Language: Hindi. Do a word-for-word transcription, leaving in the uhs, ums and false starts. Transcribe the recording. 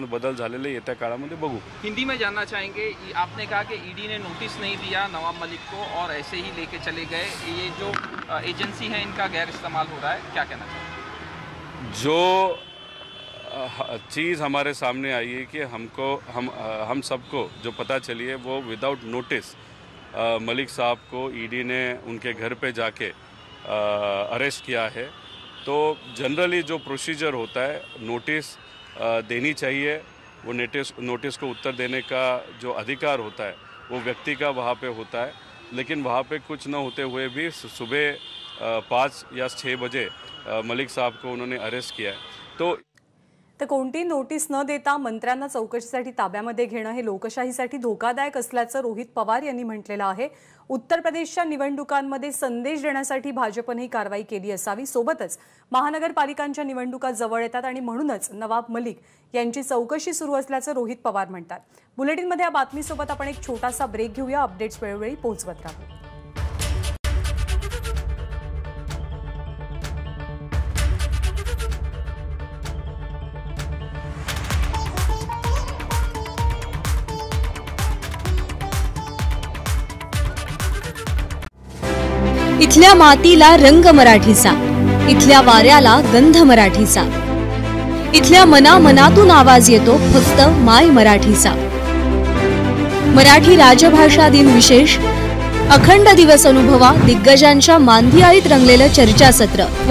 बदल झालेले येत्या काळामध्ये बघू। हिंदी में जानना चाहेंगे, आपने कहा कि ईडी ने नोटिस नहीं दिया नवाब मलिक को और ऐसे ही लेके चले गए, ये जो एजेंसी है इनका गैर इस्तेमाल हो रहा है, क्या कहना चाहेंगे? जो चीज़ हमारे सामने आई है कि हमको हम हम सबको जो पता चली है वो विदाउट नोटिस मलिक साहब को ईडी ने उनके घर पर जाके अरेस्ट किया है। तो जनरली जो प्रोसीजर होता है नोटिस देनी चाहिए, वो नोटिस नोटिस को उत्तर देने का जो अधिकार होता है वो व्यक्ति का वहाँ पे होता है, लेकिन वहाँ पे कुछ न होते हुए भी सुबह पाँच या छः बजे मलिक साहब को उन्होंने अरेस्ट किया है। तो तर कोणतीही नोटीस न देता मंत्र्यांना चौकशीसाठी ताब्यामध्ये घेणं हे लोकशाहीसाठी धोकादायक असल्याचं रोहित पवार यांनी म्हटलेलं आहे। उत्तर प्रदेशच्या निवडणुकांमध्ये संदेश देण्यासाठी भाजपने ही कारवाई केली असावी। सोबतच महानगरपालिकांच्या निवडणुका जवळ येतात आणि म्हणूनच नवाब मलिक यांची चौकशी सुरू असल्याचं रोहित पवार म्हणतात। बुलेटिनमध्ये या बातमीसोबत आपण एक छोटासा ब्रेक घेऊया। अपडेट्स वेळोवेळी पोहोचवत राहू। इथल्या मातीला रंग मराठीचा, इथल्या वाऱ्याला गंध मराठीचा, इथल्या मनामनातून आवाज येतो फक्त माय मराठीचा। मराठी राजभाषा दिन विशेष अखंड दिवस अनुभवा दिग्गजांच्या मांदियाळीत रंगलेलं चर्चासत्र।